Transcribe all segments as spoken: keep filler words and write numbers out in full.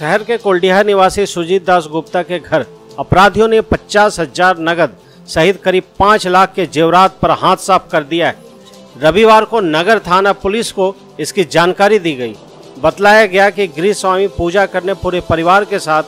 शहर के कोलडीहा निवासी सुजीत दासगुप्ता के घर अपराधियों ने पचास हजार नगद सहित करीब पाँच लाख के जेवरात पर हाथ साफ कर दिया है। रविवार को नगर थाना पुलिस को इसकी जानकारी दी गई। बतलाया गया कि गृह स्वामी पूजा करने पूरे परिवार के साथ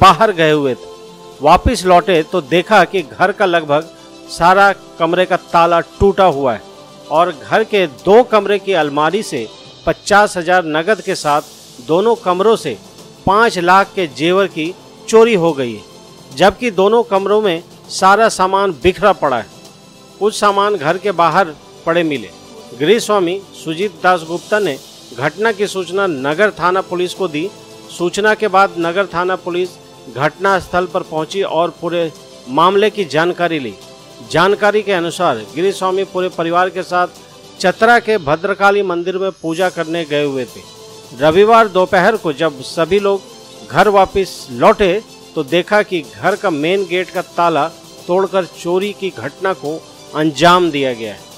बाहर गए हुए थे। वापस लौटे तो देखा कि घर का लगभग सारा कमरे का ताला टूटा हुआ है और घर के दो कमरे की अलमारी से पचास हजार नगद के साथ दोनों कमरों से पाँच लाख के जेवर की चोरी हो गई है, जबकि दोनों कमरों में सारा सामान बिखरा पड़ा है। कुछ सामान घर के बाहर पड़े मिले। गृह स्वामी सुजीत दासगुप्ता ने घटना की सूचना नगर थाना पुलिस को दी। सूचना के बाद नगर थाना पुलिस घटना स्थल पर पहुंची और पूरे मामले की जानकारी ली। जानकारी के अनुसार गृह स्वामी पूरे परिवार के साथ चतरा के भद्रकाली मंदिर में पूजा करने गए हुए थे। रविवार दोपहर को जब सभी लोग घर वापस लौटे तो देखा कि घर का मेन गेट का ताला तोड़कर चोरी की घटना को अंजाम दिया गया है।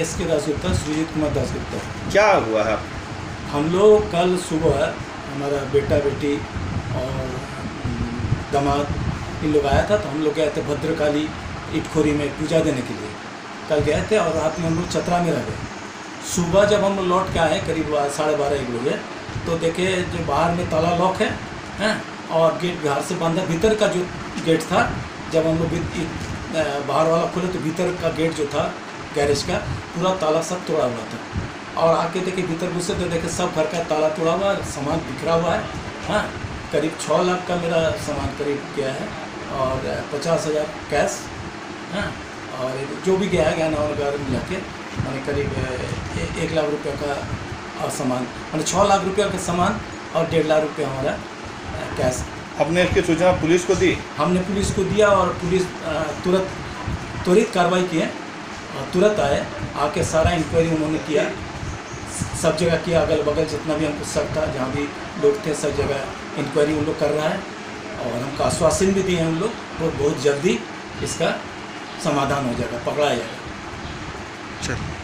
इसके दासगुप्ता सुजीत कुमार दासगुप्ता। क्या हुआ है? हम लोग कल सुबह हमारा बेटा बेटी और दामाद इन लोग आया था, तो हम लोग गए थे भद्रकाली इटखोरी में पूजा देने के लिए। कल गए थे और रात में हम लोग चतरा में रह गए। सुबह जब हम लौट के आए करीब साढ़े बारह एक बजे तो देखे जो बाहर में ताला लॉक है हैं और गेट बाहर से बंद है। भीतर का जो गेट था जब हम लोग बाहर वाला खोले तो भीतर का गेट जो था गैरेज का पूरा ताला सब तोड़ा हुआ था। और आके देखे भीतर घुसे तो देखे सब घर का ताला तोड़ा हुआ, सामान बिखरा हुआ है। हाँ, करीब छः लाख का मेरा सामान करीब गया है और पचास हज़ार कैश। हाँ, और जो भी गया है गया ना घर मिला के मैंने करीब एक लाख रुपया का सामान, मैंने छः लाख रुपया का सामान और डेढ़ लाख रुपया हमारा कैश। हमने इसकी सूचना पुलिस को दी। हमने पुलिस को दिया और पुलिस तुरंत त्वरित कार्रवाई की है। तुरंत आए, आके सारा इंक्वायरी उन्होंने किया, सब जगह किया, अगल बगल जितना भी हमको शक था, जहाँ भी लोग थे सब जगह इंक्वायरी उन लोग कर रहा है और हमको आश्वासन भी दिए हैं उन लोग वो बहुत जल्दी इसका समाधान हो जाएगा, पकड़ा जाएगा। चलिए।